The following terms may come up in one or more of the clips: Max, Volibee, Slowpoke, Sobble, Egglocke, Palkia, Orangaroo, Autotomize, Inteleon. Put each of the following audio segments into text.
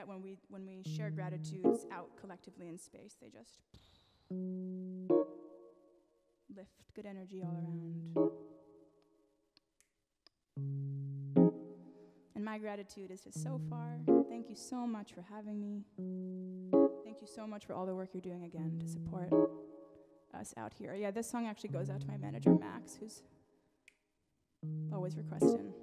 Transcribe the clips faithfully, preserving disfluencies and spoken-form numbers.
that when we when we share gratitudes out collectively in space, they just lift good energy all around. And my gratitude is just so far. Thank you so much for having me. Thank you so much for all the work you're doing again to support us out here. Yeah, this song actually goes out to my manager, Max, who's always requesting.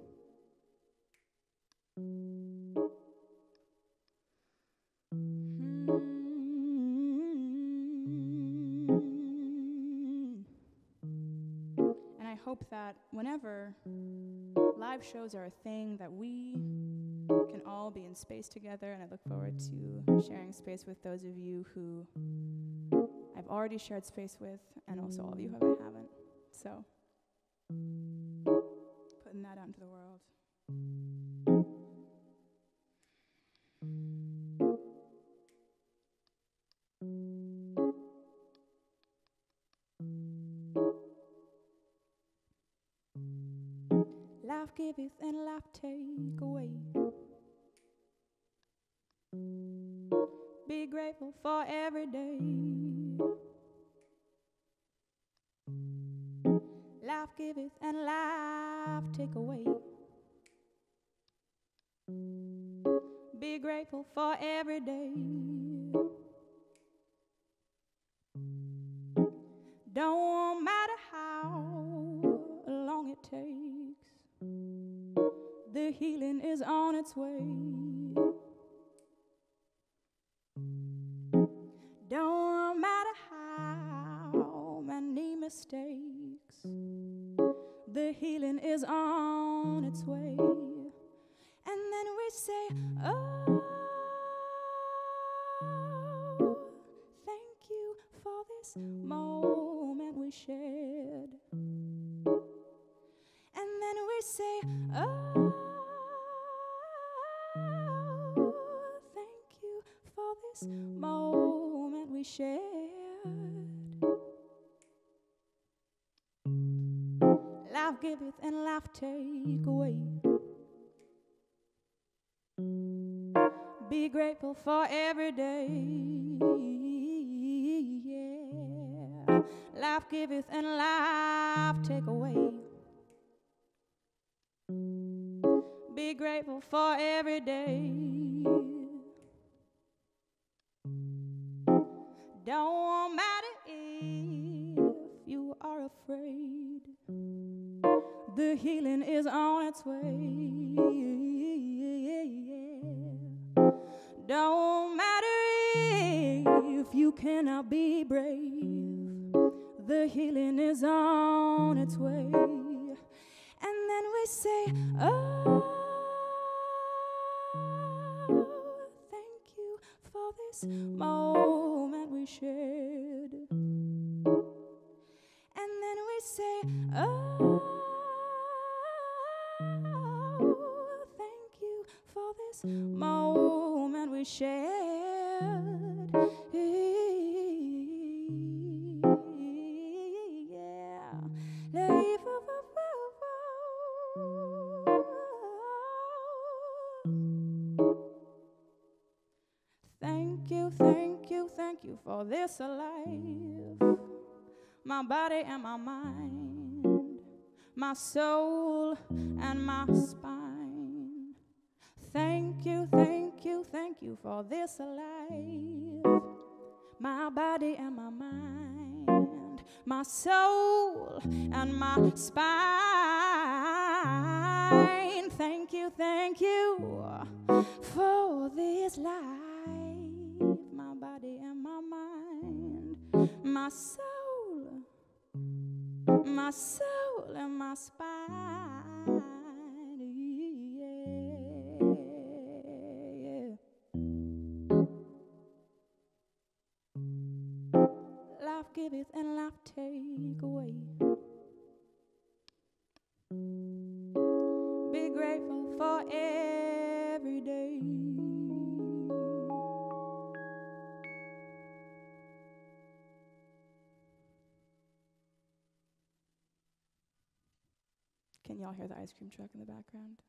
And I hope that whenever live shows are a thing, that we can all be in space together, and I look forward to sharing space with those of you who I've already shared space with, and also all of you who I haven't. So, putting that out into the world. Life giveth and life take away. Be grateful for every day. Life giveth and life take away. Be grateful for every day. Don't matter how long it takes, the healing is on its way. Don't matter how many mistakes, the healing is on its way. And then we say, oh, thank you for this moment we shared. And then we say, oh, thank you for this moment we shared. Life giveth and life take away. Be grateful for every day. Yeah. Life giveth and life take away. Be grateful for every day. Don't matter if you are afraid, the healing is on its way. Don't matter if you cannot be brave, the healing is on its way. And then we say, oh, thank you for this moment we shared. And then we say, oh, thank you for this moment we shared. For this life, my body and my mind, my soul and my spine. Thank you, thank you, thank you for this life, my body and my mind, my soul and my spine. Thank you, thank you for this life, my body and my mind, my soul, my soul and my spine. Yeah. Life giveth and life take away. Be grateful for every day. Can y'all hear the ice cream truck in the background?